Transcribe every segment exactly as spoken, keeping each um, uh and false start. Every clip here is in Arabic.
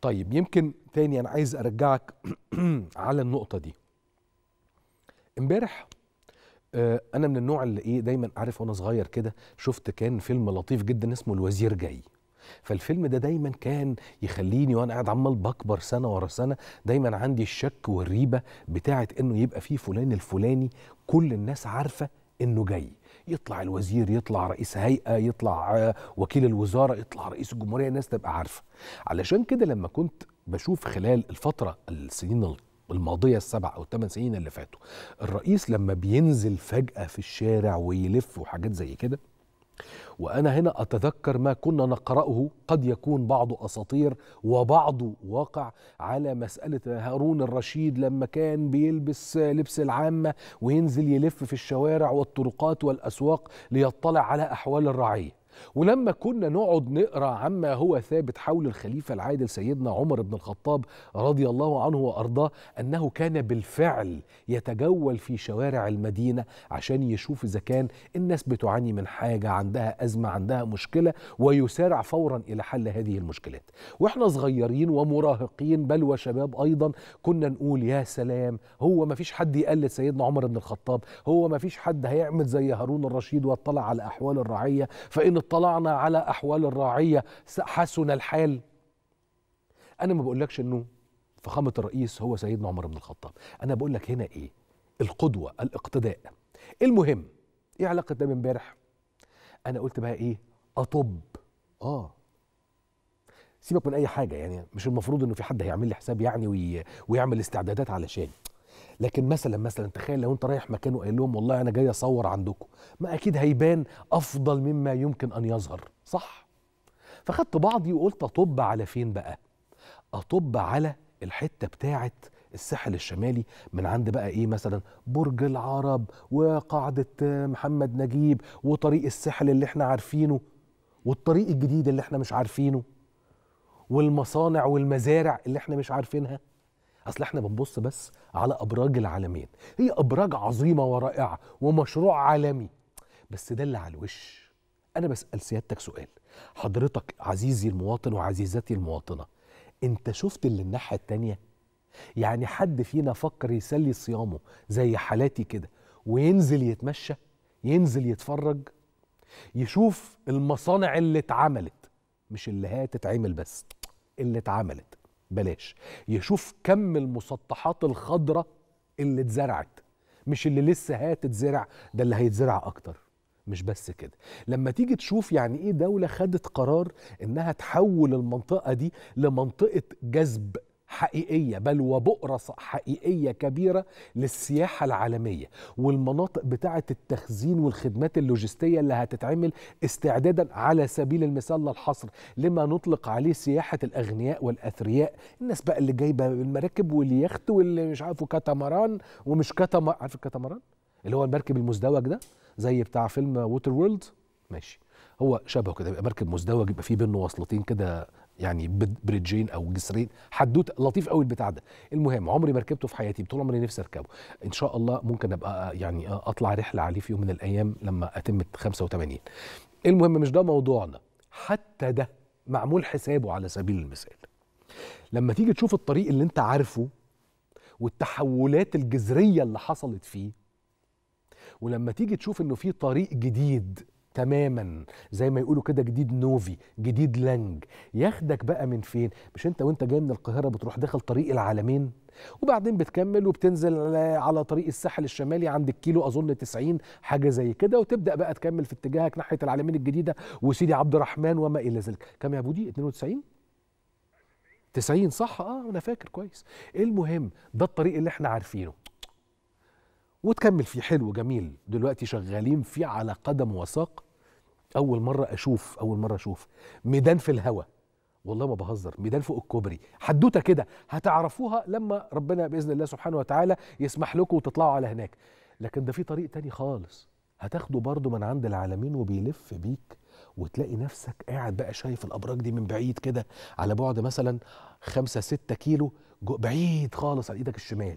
طيب يمكن تاني أنا عايز أرجعك على النقطة دي. امبارح أنا من النوع اللي إيه دايما عارف وأنا صغير كده شفت كان فيلم لطيف جدا اسمه الوزير جاي. فالفيلم ده دايما كان يخليني وانا قاعد عمال بكبر سنه ورا سنه دايما عندي الشك والريبه بتاعه انه يبقى في فلان الفلاني كل الناس عارفه انه جاي، يطلع الوزير، يطلع رئيس هيئه، يطلع وكيل الوزاره، يطلع رئيس الجمهوريه، الناس تبقى عارفه. علشان كده لما كنت بشوف خلال الفتره السنين الماضيه السبع او الثمان سنين اللي فاتوا الرئيس لما بينزل فجاه في الشارع ويلف وحاجات زي كده، وأنا هنا أتذكر ما كنا نقرأه قد يكون بعض أساطير وبعض واقع على مسألة هارون الرشيد لما كان بيلبس لبس العامة وينزل يلف في الشوارع والطرقات والأسواق ليطلع على أحوال الرعية، ولما كنا نقعد نقرأ عما هو ثابت حول الخليفة العادل سيدنا عمر بن الخطاب رضي الله عنه وأرضاه أنه كان بالفعل يتجول في شوارع المدينة عشان يشوف إذا كان الناس بتعاني من حاجة، عندها أزمة، عندها مشكلة، ويسارع فورا إلى حل هذه المشكلات. وإحنا صغيرين ومراهقين بل وشباب أيضا كنا نقول يا سلام، هو ما فيش حد يقلد سيدنا عمر بن الخطاب، هو ما فيش حد هيعمل زي هارون الرشيد واطلع على أحوال الرعية، فإن طلعنا على أحوال الرعية حسن الحال. أنا ما بقولكش أنه فخامة الرئيس هو سيدنا عمر بن الخطاب، أنا بقولك هنا إيه القدوة، الاقتداء. المهم إيه علاقة ده بامبارح؟ أنا قلت بقى إيه أطب آه سيبك من أي حاجة، يعني مش المفروض أنه في حد هيعمل لي حساب يعني وي... ويعمل استعدادات علشان، لكن مثلا مثلا تخيل لو انت رايح مكان وقال لهم والله انا جاي اصور عندكم، ما اكيد هيبان افضل مما يمكن ان يظهر، صح؟ فخدت بعضي وقلت اطب على فين بقى؟ اطب على الحته بتاعه الساحل الشمالي، من عند بقى ايه مثلا برج العرب وقاعده محمد نجيب وطريق الساحل اللي احنا عارفينه والطريق الجديد اللي احنا مش عارفينه والمصانع والمزارع اللي احنا مش عارفينها. أصل احنا بنبص بس على أبراج العالمين، هي أبراج عظيمة ورائعة ومشروع عالمي، بس ده اللي على الوش. أنا بسأل سيادتك سؤال، حضرتك عزيزي المواطن وعزيزتي المواطنة، أنت شفت اللي الناحية التانية؟ يعني حد فينا فكر يسلي صيامه زي حالاتي كده وينزل يتمشى، ينزل يتفرج، يشوف المصانع اللي اتعملت، مش اللي هتتعمل بس، اللي اتعملت بلاش، يشوف كم المسطحات الخضراء اللي اتزرعت، مش اللي لسه هتتزرع، ده اللي هيتزرع اكتر، مش بس كده. لما تيجي تشوف يعني ايه دولة خدت قرار انها تحول المنطقة دي لمنطقة جذب حقيقية بل وبؤرة حقيقية كبيرة للسياحة العالمية، والمناطق بتاعة التخزين والخدمات اللوجستية اللي هتتعمل استعدادا على سبيل المثال للحصر لما نطلق عليه سياحة الأغنياء والأثرياء، الناس بقى اللي جايبة المراكب واليخت واللي مش عارفه كاتاماران ومش كاتاماران، عارف الكاتاماران؟ اللي هو المركب المزدوج ده زي بتاع فيلم ووتر وورلد، ماشي، هو شبهه كده، يبقى مركب مزدوج يبقى فيه بينه وصلتين كده يعني بريدجين او جسرين، حدوته لطيف قوي البتاع ده. المهم عمري ما ركبته في حياتي، طول عمري نفسي اركبه، ان شاء الله ممكن ابقى يعني اطلع رحله عليه في يوم من الايام لما اتم خمسة وثمانين. المهم مش ده موضوعنا، حتى ده معمول حسابه على سبيل المثال. لما تيجي تشوف الطريق اللي انت عارفه والتحولات الجذريه اللي حصلت فيه، ولما تيجي تشوف انه في طريق جديد تماما زي ما يقولوا كده جديد نوفي، جديد لانج، ياخدك بقى من فين؟ مش انت وانت جاي من القاهره بتروح داخل طريق العالمين وبعدين بتكمل وبتنزل على طريق الساحل الشمالي عند الكيلو اظن تسعين حاجه زي كده، وتبدا بقى تكمل في اتجاهك ناحيه العالمين الجديده وسيدي عبد الرحمن وما الى ذلك. كام يا بودي؟ اثنين وتسعين؟ تسعين صح، اه انا فاكر كويس. المهم ده الطريق اللي احنا عارفينه وتكمل فيه، حلو جميل، دلوقتي شغالين فيه على قدم وساق. أول مرة أشوف أول مرة أشوف ميدان في الهواء، والله ما بهزر، ميدان فوق الكوبري، حدوتة كده هتعرفوها لما ربنا بإذن الله سبحانه وتعالى يسمح لكم وتطلعوا على هناك. لكن ده في طريق تاني خالص هتاخده برضو من عند العالمين وبيلف بيك، وتلاقي نفسك قاعد بقى شايف الأبراج دي من بعيد كده على بعد مثلا خمسة ستة كيلو بعيد خالص على إيدك الشمال،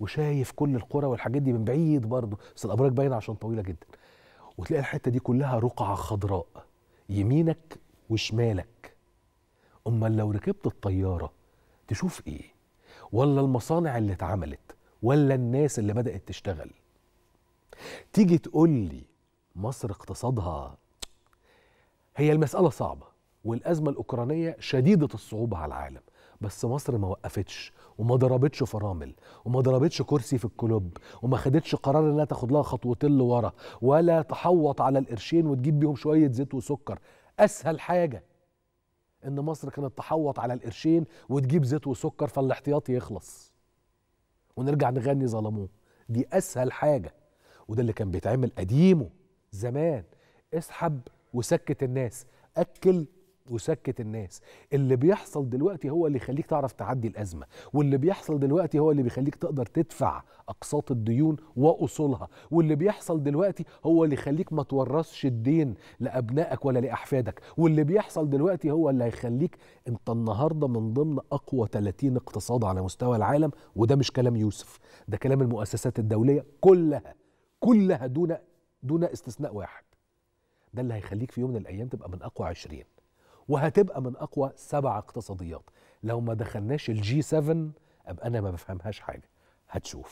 وشايف كل القرى والحاجات دي من بعيد برضه، بس الابراج باينه عشان طويله جدا، وتلاقي الحته دي كلها رقعه خضراء يمينك وشمالك. امال لو ركبت الطياره تشوف ايه؟ ولا المصانع اللي اتعملت، ولا الناس اللي بدأت تشتغل. تيجي تقول لي مصر اقتصادها، هي المسألة صعبة والأزمة الأوكرانية شديدة الصعوبة على العالم، بس مصر ما وقفتش وما ضربتش فرامل وما ضربتش كرسي في الكلوب وما خدتش قرار انها تاخد لها خطوتين لورا، ولا تحوط على القرشين وتجيب بيهم شوية زيت وسكر. أسهل حاجة إن مصر كانت تحوط على القرشين وتجيب زيت وسكر فالاحتياطي يخلص ونرجع نغني ظلموه. دي أسهل حاجة، وده اللي كان بيتعمل قديمه زمان. اسحب وسكت الناس، أكل وسكت الناس. اللي بيحصل دلوقتي هو اللي يخليك تعرف تعدي الأزمة، واللي بيحصل دلوقتي هو اللي بيخليك تقدر تدفع أقساط الديون وأصولها، واللي بيحصل دلوقتي هو اللي يخليك ما تورثش الدين لأبنائك ولا لأحفادك، واللي بيحصل دلوقتي هو اللي هيخليك أنت النهاردة من ضمن أقوى ثلاثين اقتصاد على مستوى العالم. وده مش كلام يوسف، ده كلام المؤسسات الدولية كلها كلها دون دون استثناء واحد. ده اللي هيخليك في يوم من الأيام تبقى من أقوى عشرين، وهتبقى من أقوى سبع اقتصاديات. لو ما دخلناش الجي سبعة أبقى أنا ما بفهمهاش حاجة. هتشوف.